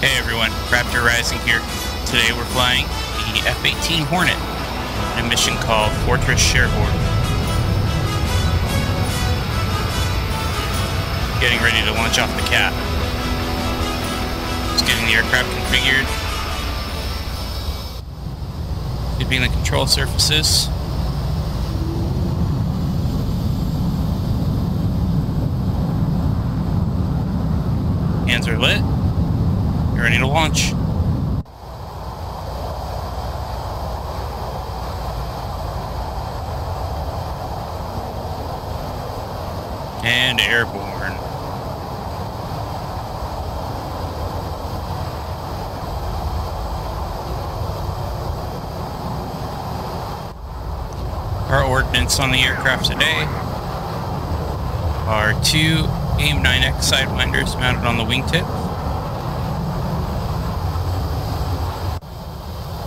Hey everyone, Raptor Rising here. Today we're flying the F/A-18C Hornet in a mission called Fortress Cherbourg. Getting ready to launch off the cap. Just getting the aircraft configured. Could be in the control surfaces. Hands are lit. You're ready to launch. And airborne. Our ordnance on the aircraft today are two AIM-9X Sidewinders mounted on the wingtip.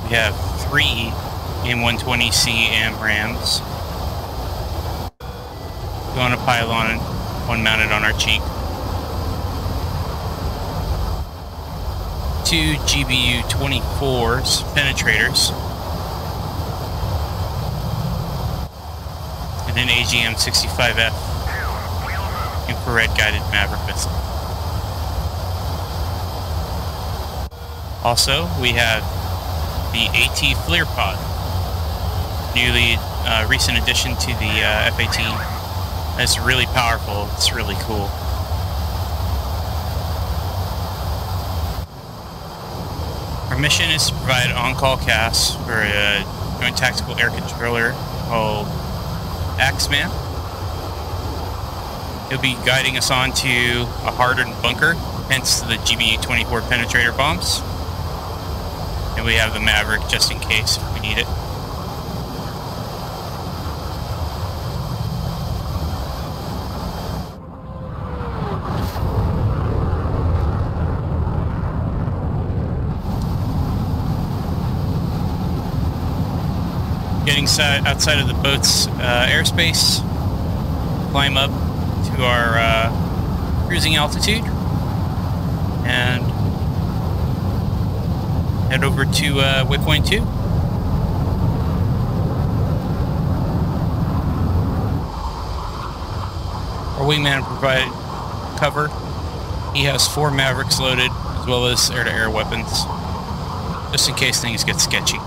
We have three M120C AMRAMs, two on a pylon, one mounted on our cheek, two GBU-24s penetrators, and an AGM 65F. Infrared guided Maverick missile. Also, we have the AT FLIR Pod, newly recent addition to the F/A-18C. It's really powerful. It's really cool. Our mission is to provide on-call CAS for a joint tactical air controller called Axeman. He'll be guiding us on to a hardened bunker, hence the GBU-24 penetrator bombs. And we have the Maverick just in case we need it. Getting outside of the boat's airspace, climb up to our cruising altitude and head over to waypoint 2. Our wingman provided cover. He has four Mavericks loaded as well as air-to-air weapons just in case things get sketchy.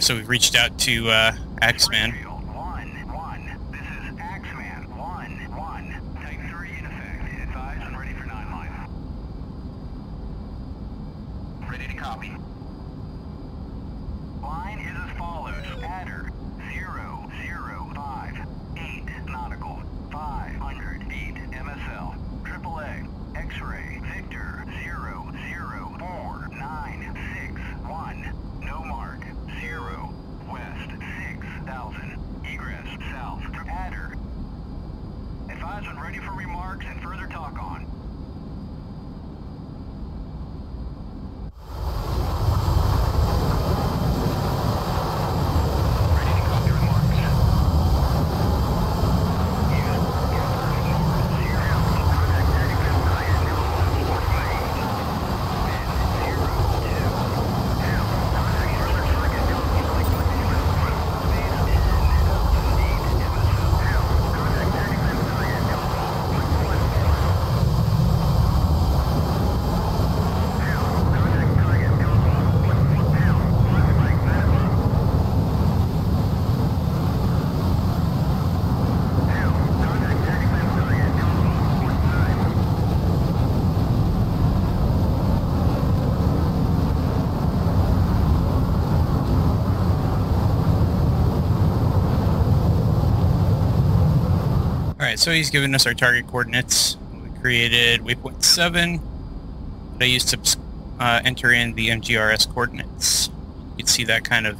So we've reached out to Axeman. This is Axeman. Type 3 in effect. Advised and ready for 9-life. Ready to copy. Line is as follows. Adder 0058 nautical 508 MSL AAA X-ray Victor 00496 1. No mark. 0 west 6,000 egress south adder. Advise when ready for remarks and further talk on. Alright, so he's giving us our target coordinates. We created waypoint 7. I used to enter in the MGRS coordinates. You can see that kind of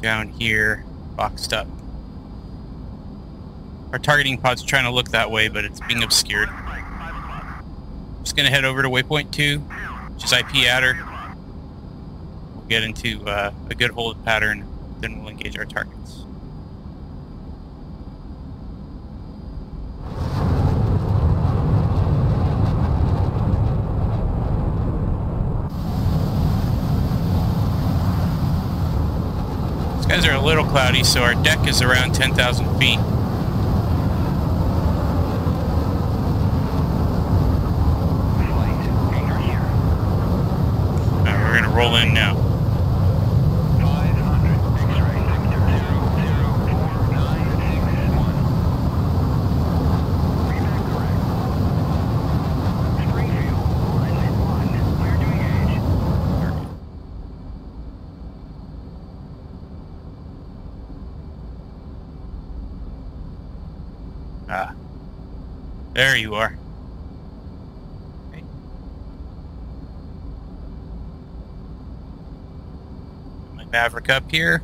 down here, boxed up. Our targeting pod's trying to look that way, but it's being obscured. I'm just going to head over to waypoint 2, which is IP adder. We'll get into a good hold pattern, then we'll engage our targets. These guys are a little cloudy, so our deck is around 10,000 feet. Roll in now. 500 X-ray sector 004961. Feedback correct. Springfield, Hornet 1, clear to engage. Ah. There you are. Maverick up here.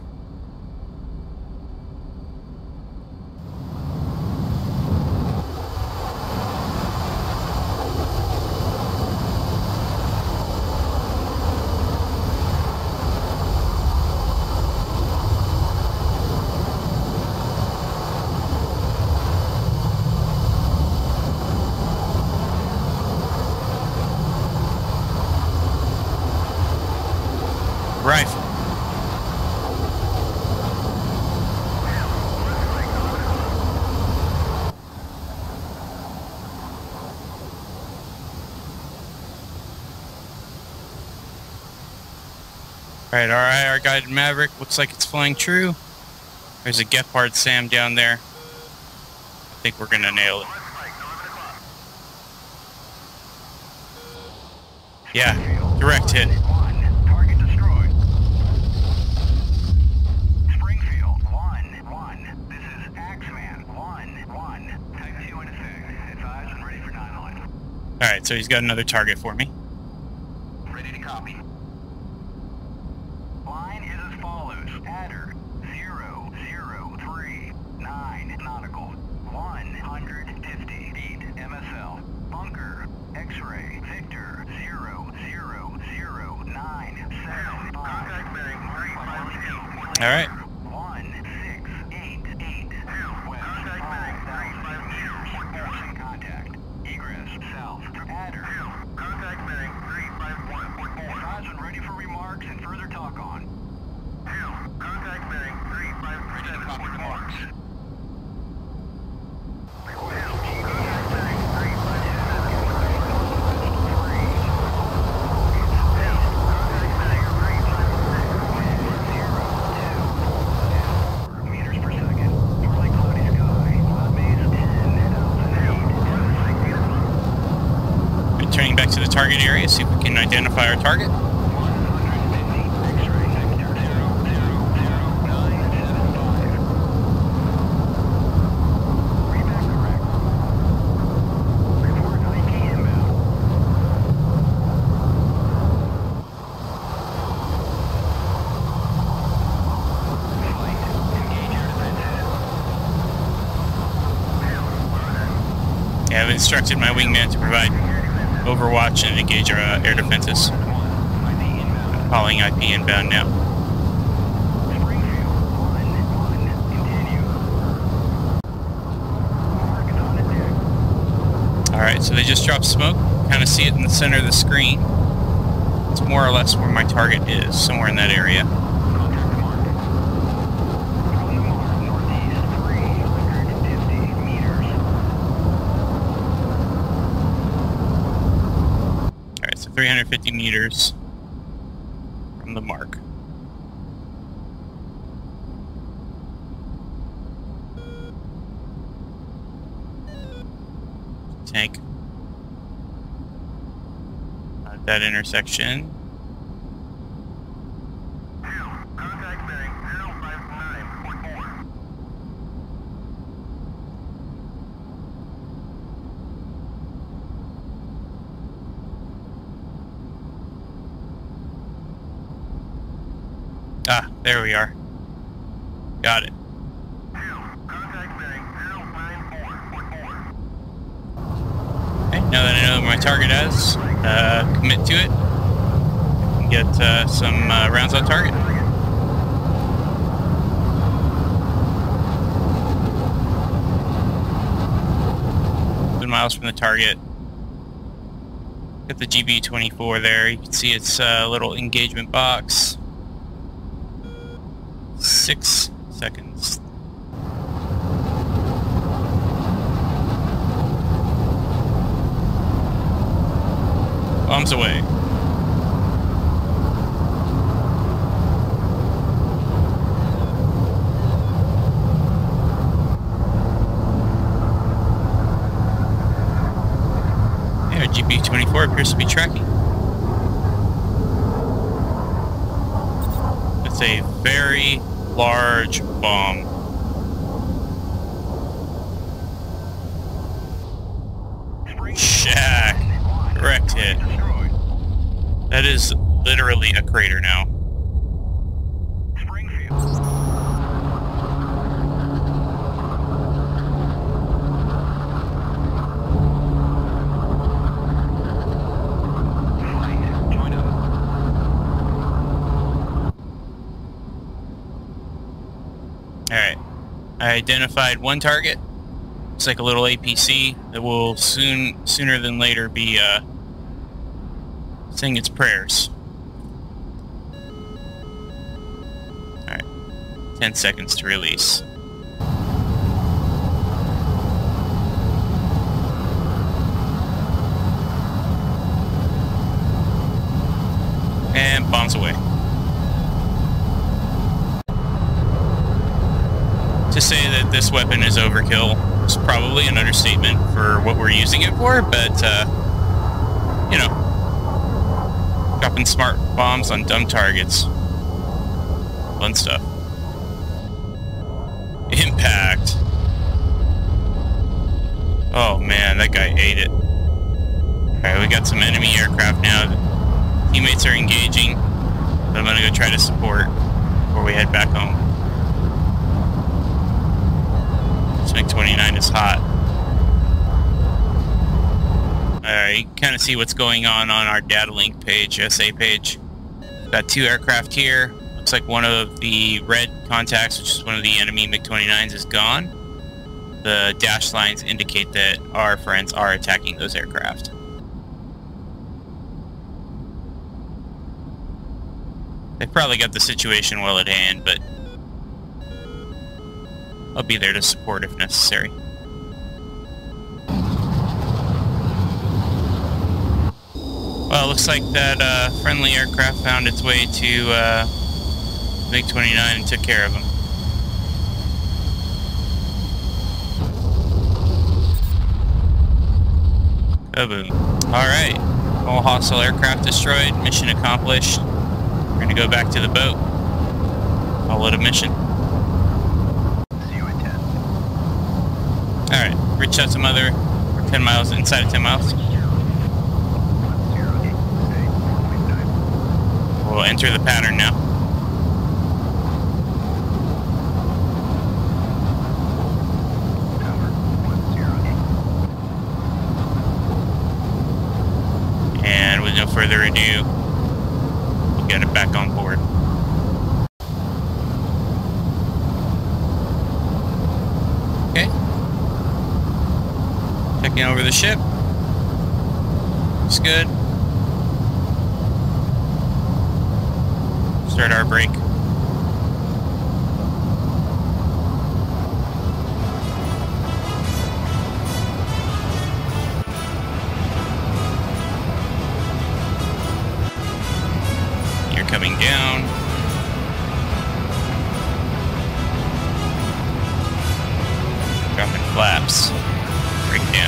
Alright, our guided Maverick looks like it's flying true. There's a Gephard Sam down there. I think we're gonna nail it. Yeah, direct hit. Target destroyed. Springfield 1-1. This is Axeman 1-1. Type 2 into 6. Advised and ready for 9-1. Alright, so he's got another target for me. Ready to copy. Line is as follows. Adder 0039 nautical 150 feet MSL. Bunker X-ray Victor 00975. Contact bearing 358. All right. 1688. Contact bearing 350. Contact. Egress south. Adder. Contact bearing 351. Advised and ready for remarks and further talk on. Contact bearing 357 for the marks. Contact bearing 357 meters per second. Partly cloudy sky. Cloud maze 10,008. Returning back to the target area, see if we can identify our target. I've instructed my wingman to provide overwatch and engage our air defenses. I'm calling IP inbound now. Alright, so they just dropped smoke. Kind of see it in the center of the screen. It's more or less where my target is, somewhere in that area. So 350 meters from the mark. Tank. At that intersection. Contact bearing 059.4. There we are. Got it. Contact bearing 09444. Okay, now that I know where my target is, commit to it and get some rounds on target. Miles from the target. Got the GBU-24 there. You can see its little engagement box. 6 seconds. Bombs away. GBU-24 appears to be tracking. It's a very large bomb. Shack. Correct hit. That is literally a crater now. I identified one target. It's like a little APC that will sooner than later be saying its prayers. Alright. 10 seconds to release. And bombs away. To say that this weapon is overkill is probably an understatement for what we're using it for, but, you know, dropping smart bombs on dumb targets. Fun stuff. Impact. Oh man, that guy ate it. Alright, we got some enemy aircraft now. Teammates are engaging, but I'm gonna go try to support before we head back home. MiG-29 is hot. Alright, you can kind of see what's going on our data link page, SA page. Got 2 aircraft here. Looks like one of the red contacts, which is one of the enemy MiG-29s, is gone. The dashed lines indicate that our friends are attacking those aircraft. They probably got the situation well at hand, but I'll be there to support if necessary. Well, it looks like that friendly aircraft found its way to MiG-29 and took care of him. Kaboom. Alright, all hostile aircraft destroyed, mission accomplished. We're gonna go back to the boat. Call it a mission. Alright, reach out to Mother. We're 10 miles inside of 10 miles. We'll enter the pattern now. And with no further ado, we'll get it back on board. Checking over the ship. Looks good. Start our break. You're coming down. Dropping flaps. Breakdown.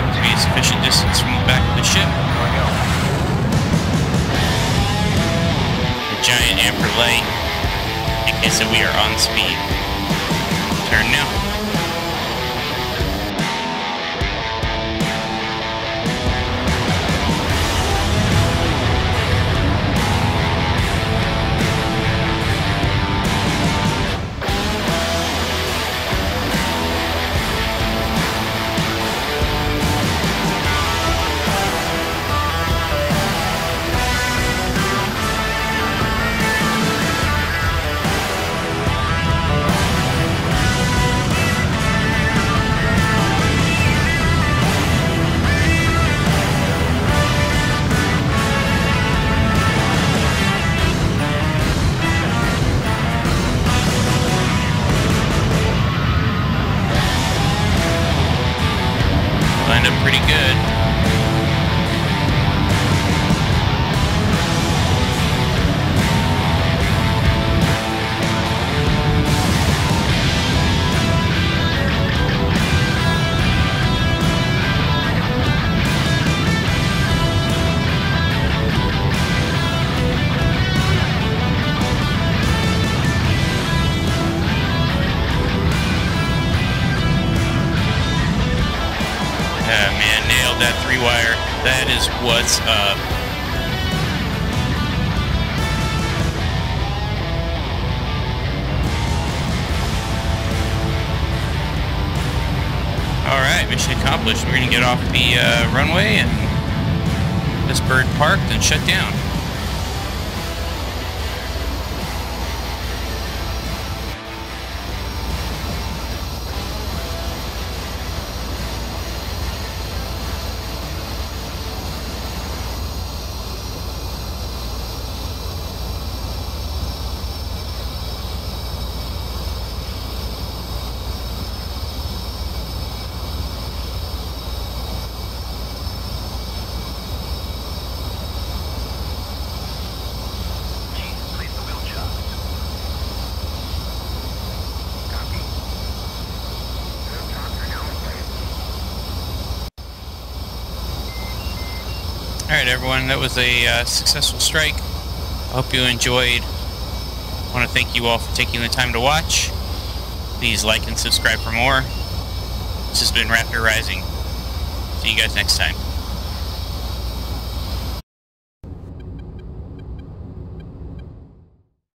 To be a sufficient distance from the back of the ship. giant amber light. Okay, so we are on speed. Turn now. What's up? Alright, mission accomplished. We're gonna get off the runway and this bird parked and shut down. Alright everyone, that was a successful strike. I hope you enjoyed. I want to thank you all for taking the time to watch. Please like and subscribe for more. This has been Raptor Rising. See you guys next time.